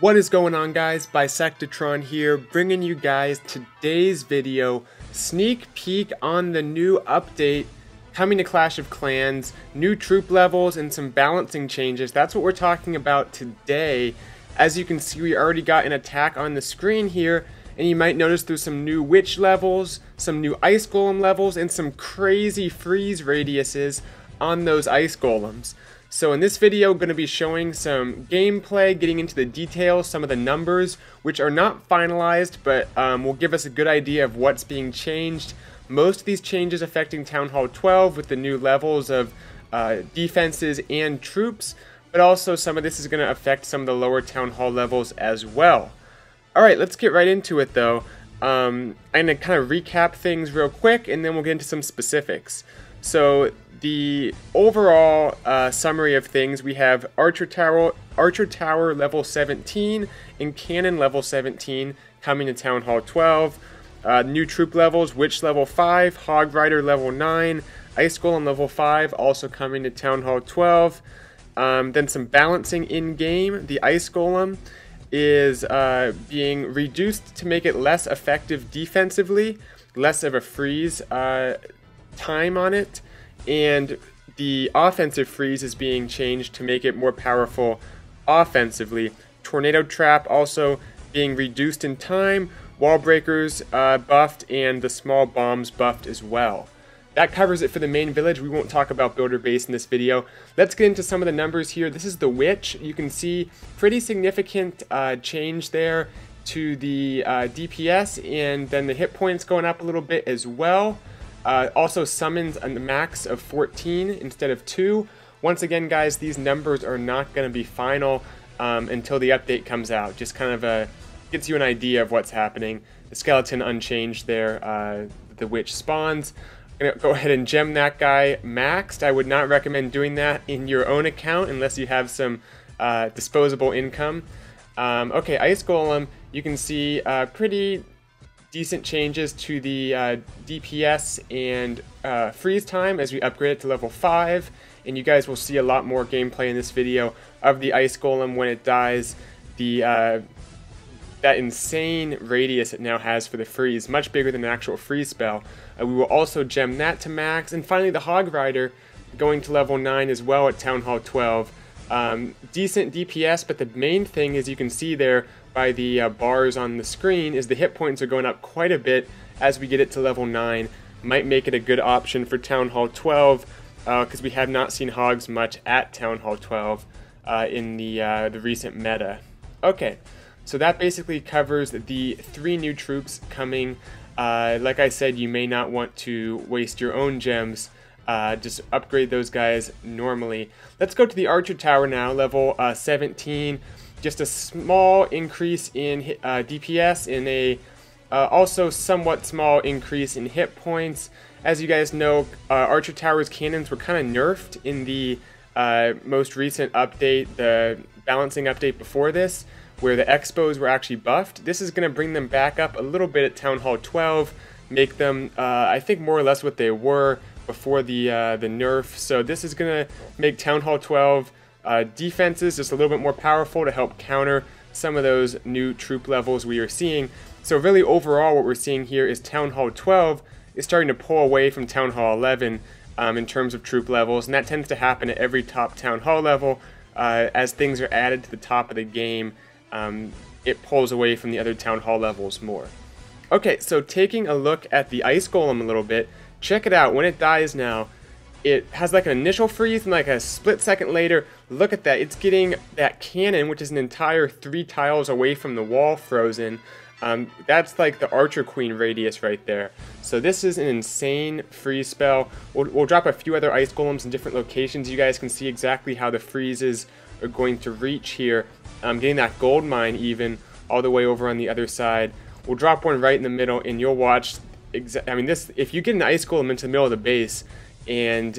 What is going on, guys? Bisectatron here, bringing you guys today's video, sneak peek on the new update coming to Clash of Clans, new troop levels and some balancing changes. That's what we're talking about today. As you can see, we already got an attack on the screen here, and you might notice there's some new witch levels, some new ice golem levels, and some crazy freeze radiuses on those ice golems. So in this video, I'm going to be showing some gameplay, getting into the details, some of the numbers, which are not finalized, but will give us a good idea of what's being changed. Most of these changes affecting Town Hall 12 with the new levels of defenses and troops, but also some of this is going to affect some of the lower Town Hall levels as well. Alright, let's get right into it though. I'm going to kind of recap things real quick, and then we'll get into some specifics. So the overall summary of things, we have Archer Tower level 17 and Cannon level 17 coming to Town Hall 12. New troop levels, Witch level 5, Hog Rider level 9, Ice Golem level 5 also coming to Town Hall 12. Then some balancing in-game. The Ice Golem is being reduced to make it less effective defensively, less of a freeze time on it, and the offensive freeze is being changed to make it more powerful offensively. Tornado trap also being reduced in time, wall breakers buffed, and the small bombs buffed as well. That covers it for the main village. We won't talk about builder base in this video. Let's get into some of the numbers here. This is the witch. You can see pretty significant change there to the DPS, and then the hit points going up a little bit as well. Also summons a max of 14 instead of 2. Once again, guys, these numbers are not going to be final until the update comes out. Just kind of gets you an idea of what's happening. The skeleton unchanged there. The witch spawns. I'm going to go ahead and gem that guy maxed. I would not recommend doing that in your own account unless you have some disposable income. Okay, Ice Golem, you can see pretty decent changes to the DPS and freeze time as we upgrade it to level 5, and you guys will see a lot more gameplay in this video of the Ice Golem when it dies. The that insane radius it now has for the freeze, much bigger than an actual freeze spell. We will also gem that to max, and finally the Hog Rider going to level 9 as well at Town Hall 12. Decent DPS, but the main thing is, you can see there by the bars on the screen, is the hit points are going up quite a bit as we get it to level 9. Might make it a good option for Town Hall 12 because we have not seen hogs much at Town Hall 12 in the recent meta. Okay, so that basically covers the 3 new troops coming. Like I said, you may not want to waste your own gems. Just upgrade those guys normally. Let's go to the Archer Tower now, level 17. Just a small increase in DPS and a also somewhat small increase in hit points. As you guys know, Archer Tower's cannons were kind of nerfed in the most recent update, the balancing update before this, where the X-Bows were actually buffed. This is going to bring them back up a little bit at Town Hall 12, make them, I think, more or less what they were before the nerf. So this is going to make Town Hall 12 defenses just a little bit more powerful to help counter some of those new troop levels we are seeing. So really overall what we're seeing here is Town Hall 12 is starting to pull away from Town Hall 11 in terms of troop levels, and that tends to happen at every top Town Hall level. As things are added to the top of the game, it pulls away from the other Town Hall levels more. Okay, so taking a look at the Ice Golem a little bit, check it out. When it dies now, it has like an initial freeze, and like a split second later, look at that, it's getting that cannon, which is an entire 3 tiles away from the wall, frozen. That's like the Archer Queen radius right there. So this is an insane freeze spell. We'll drop a few other Ice Golems in different locations. You guys can see exactly how the freezes are going to reach here. Getting that gold mine even all the way over on the other side. We'll drop one right in the middle, and you'll watch. I mean, this, if you get an Ice Golem into the middle of the base and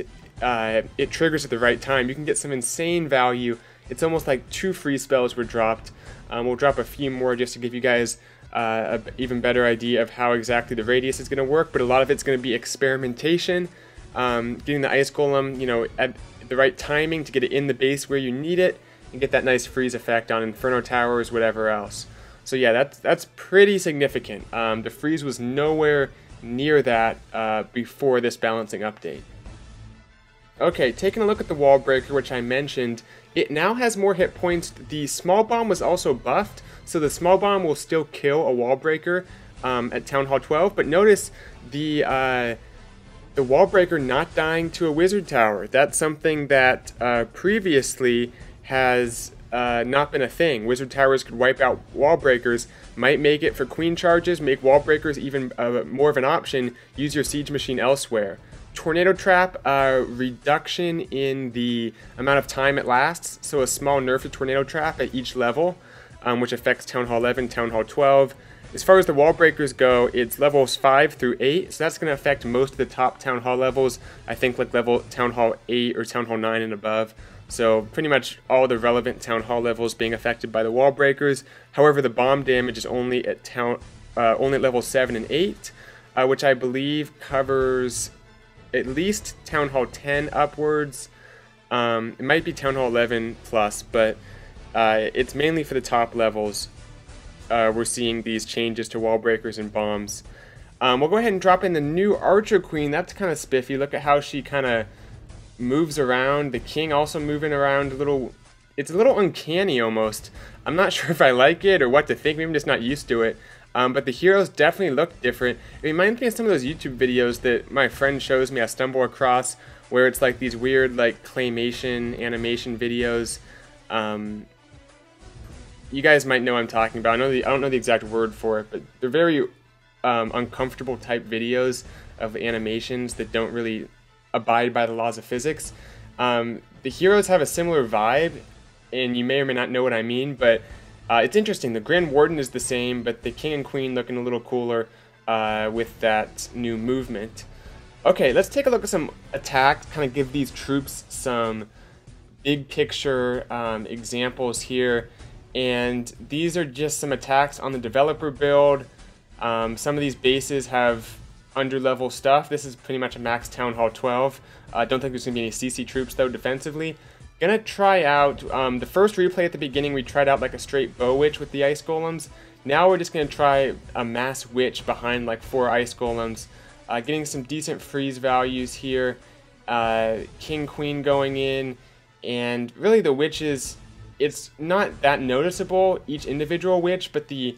it triggers at the right time, you can get some insane value. It's almost like 2 free spells were dropped. We'll drop a few more just to give you guys an even better idea of how exactly the radius is going to work, but a lot of it's going to be experimentation. Getting the Ice Golem, you know, at the right timing to get it in the base where you need it, and get that nice freeze effect on Inferno Towers, whatever else. So yeah, that's pretty significant. The freeze was nowhere near that before this balancing update. Okay, taking a look at the wall breaker, which I mentioned, it now has more hit points. The small bomb was also buffed, so the small bomb will still kill a wall breaker at Town Hall 12, but notice the wall breaker not dying to a wizard tower. That's something that previously has not been a thing. Wizard towers could wipe out wall breakers, might make it for queen charges, make wall breakers even more of an option, use your siege machine elsewhere. Tornado trap, reduction in the amount of time it lasts, so a small nerf to tornado trap at each level, which affects Town Hall 11, Town Hall 12. As far as the wall breakers go, it's levels 5 through 8, so that's going to affect most of the top Town Hall levels, I think like level Town Hall 8 or Town Hall 9 and above. So pretty much all the relevant Town Hall levels being affected by the wall breakers. However, the bomb damage is only at level 7 and 8, which I believe covers at least Town Hall 10 upwards. It might be Town Hall 11 plus, but it's mainly for the top levels. We're seeing these changes to wall breakers and bombs. We'll go ahead and drop in the new Archer Queen. That's kind of spiffy. Look at how she kind of moves around. The king also moving around a little. It's a little uncanny almost. I'm not sure if I like it or what to think. Maybe I'm just not used to it. But the heroes definitely look different. It reminds me of some of those YouTube videos that my friend shows me I stumble across, where it's like these weird like claymation animation videos. You guys might know what I'm talking about. I don't know the exact word for it, but they're very uncomfortable type videos of animations that don't really abide by the laws of physics. The heroes have a similar vibe, and you may or may not know what I mean, but it's interesting. The Grand Warden is the same, but the King and Queen looking a little cooler with that new movement. Okay, let's take a look at some attacks, kind of give these troops some big picture examples here. And these are just some attacks on the developer build. Some of these bases have under-level stuff. This is pretty much a max Town Hall 12. I don't think there's going to be any CC troops, though, defensively. Gonna try out, the first replay at the beginning, we tried out like a straight bow witch with the ice golems. Now we're just gonna try a mass witch behind like 4 ice golems. Getting some decent freeze values here. King, queen going in, and really the witches, it's not that noticeable, each individual witch, but the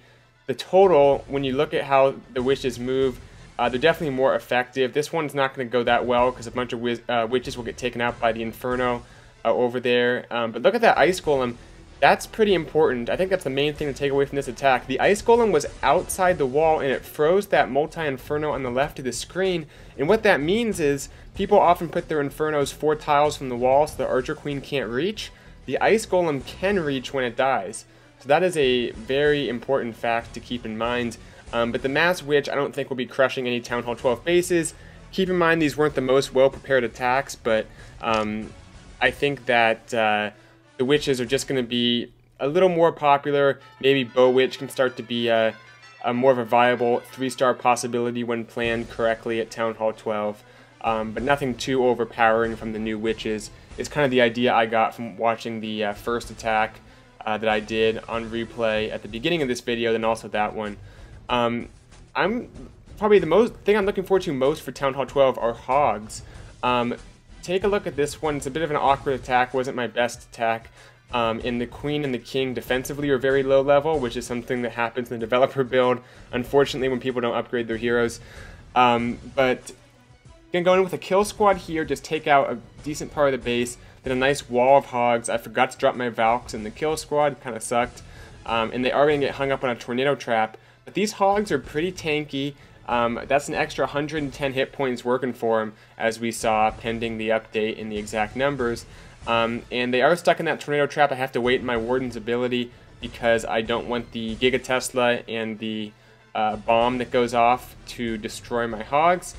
total, when you look at how the witches move, they're definitely more effective. This one's not gonna go that well because a bunch of witches will get taken out by the Inferno over there, but look at that ice golem. That's pretty important. I think that's the main thing to take away from this attack. The ice golem was outside the wall and it froze that multi-inferno on the left of the screen, and what that means is people often put their infernos 4 tiles from the wall so the Archer Queen can't reach. The ice golem can reach when it dies, so that is a very important fact to keep in mind. But the mass witch I don't think will be crushing any Town Hall 12 bases. Keep in mind these weren't the most well-prepared attacks, but I think that the witches are just going to be a little more popular. Maybe Bow Witch can start to be a more of a viable 3-star possibility when planned correctly at Town Hall 12. But nothing too overpowering from the new witches. It's kind of the idea I got from watching the first attack that I did on replay at the beginning of this video, then also that one. I'm probably the thing I'm looking forward to most for Town Hall 12 are hogs. Take a look at this one. It's a bit of an awkward attack, wasn't my best attack. And the queen and the king defensively are very low level, which is something that happens in the developer build, unfortunately, when people don't upgrade their heroes. But gonna go in with a kill squad here, just take out a decent part of the base, then a nice wall of hogs. I forgot to drop my Valks in the kill squad, kind of sucked. And they are gonna get hung up on a tornado trap. But these hogs are pretty tanky. That's an extra 110 hit points working for him, as we saw pending the update in the exact numbers. And they are stuck in that tornado trap. I have to wait my Warden's ability because I don't want the Giga Tesla and the bomb that goes off to destroy my hogs.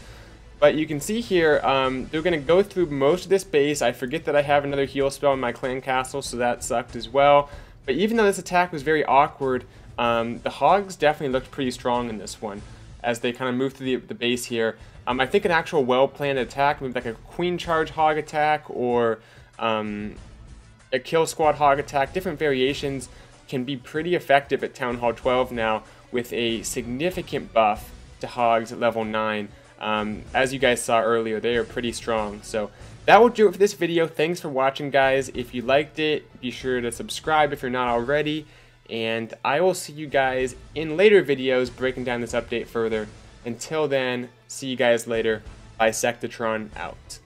But you can see here, they're going to go through most of this base. I forget that I have another heal spell in my clan castle, so that sucked as well. But even though this attack was very awkward, the hogs definitely looked pretty strong in this one, as they kind of move through the base here. I think an actual well-planned attack, maybe like a queen charge hog attack, or a kill squad hog attack, different variations, can be pretty effective at Town Hall 12 now with a significant buff to hogs at level 9. As you guys saw earlier, they are pretty strong. So that will do it for this video. Thanks for watching, guys. If you liked it, be sure to subscribe if you're not already. And I will see you guys in later videos breaking down this update further. Until then, see you guys later. Bisectatron out.